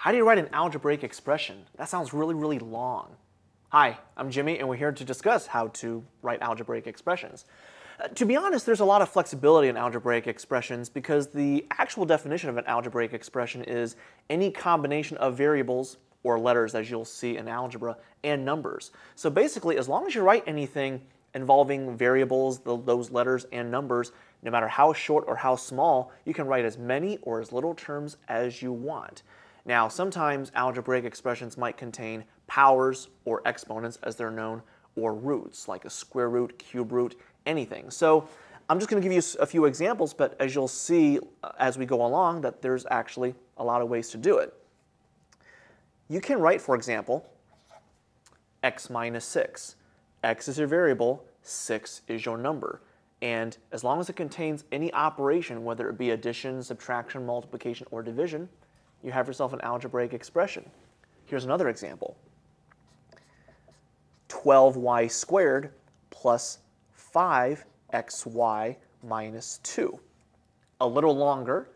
How do you write an algebraic expression? That sounds really, really long. Hi, I'm Jimmy, and we're here to discuss how to write algebraic expressions. To be honest, there's a lot of flexibility in algebraic expressions because the actual definition of an algebraic expression is any combination of variables or letters, as you'll see in algebra, and numbers. So basically, as long as you write anything involving variables, those letters and numbers, no matter how short or how small, you can write as many or as little terms as you want. Now, sometimes algebraic expressions might contain powers or exponents, as they're known, or roots, like a square root, cube root, anything. So I'm just going to give you a few examples, but as you'll see as we go along that there's actually a lot of ways to do it. You can write, for example, x minus 6. X is your variable, 6 is your number. And as long as it contains any operation, whether it be addition, subtraction, multiplication, or division, you have yourself an algebraic expression. Here's another example. 12y squared plus 5xy minus 2. A little longer,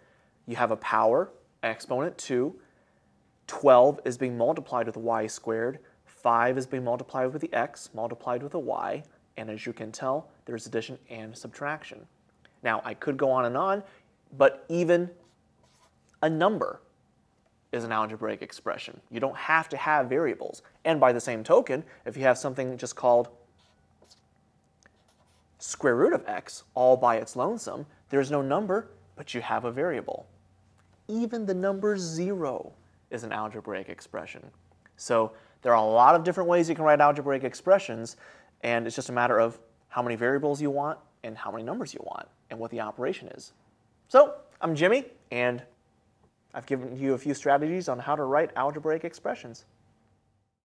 you have a power, exponent 2. 12 is being multiplied with y squared. 5 is being multiplied with the x, multiplied with the y, and as you can tell, there's addition and subtraction. Now, I could go on, but even a number is an algebraic expression. You don't have to have variables. And by the same token, if you have something just called square root of x all by its lonesome, there's no number, but you have a variable. Even the number 0 is an algebraic expression. So there are a lot of different ways you can write algebraic expressions, and it's just a matter of how many variables you want and how many numbers you want and what the operation is. So I'm Jimmy, and I've given you a few strategies on how to write algebraic expressions.